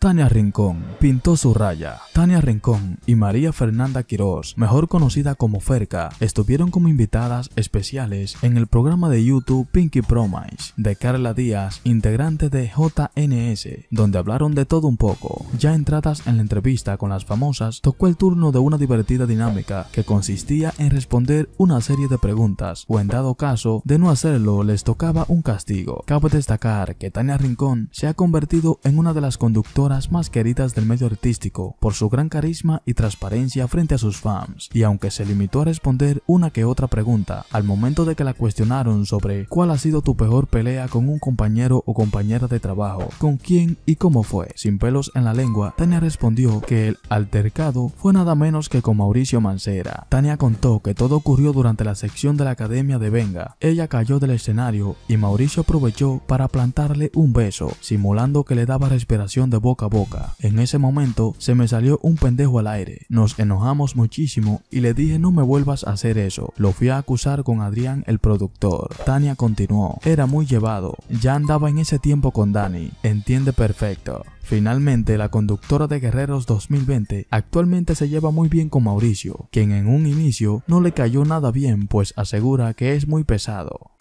Tania Rincón pintó su raya. Tania Rincón y María Fernanda Quiroz, mejor conocida como Ferka, estuvieron como invitadas especiales en el programa de YouTube Pinky Promise de Carla Díaz, integrante de JNS, donde hablaron de todo un poco. Ya entradas en la entrevista con las famosas, tocó el turno de una divertida dinámica que consistía en responder una serie de preguntas, o en dado caso de no hacerlo les tocaba un castigo. Cabe destacar que Tania Rincón se ha convertido en una de las conductoras más queridas del medio artístico por su gran carisma y transparencia frente a sus fans, y aunque se limitó a responder una que otra pregunta, al momento de que la cuestionaron sobre cuál ha sido tu peor pelea con un compañero o compañera de trabajo, con quién y cómo fue, sin pelos en la lengua, Tania respondió que el altercado fue nada menos que con Mauricio Mancera. Tania contó que todo ocurrió durante la sección de la academia de Venga. Ella cayó del escenario y Mauricio aprovechó para plantarle un beso, simulando que le daba respiración de boca a boca. En ese momento se me salió un pendejo al aire, nos enojamos muchísimo y le dije no me vuelvas a hacer eso, lo fui a acusar con Adrián el productor. Tania continuó, era muy llevado, ya andaba en ese tiempo con Dani, entiende perfecto. Finalmente, la conductora de Guerreros 2020 actualmente se lleva muy bien con Mauricio, quien en un inicio no le cayó nada bien pues asegura que es muy pesado.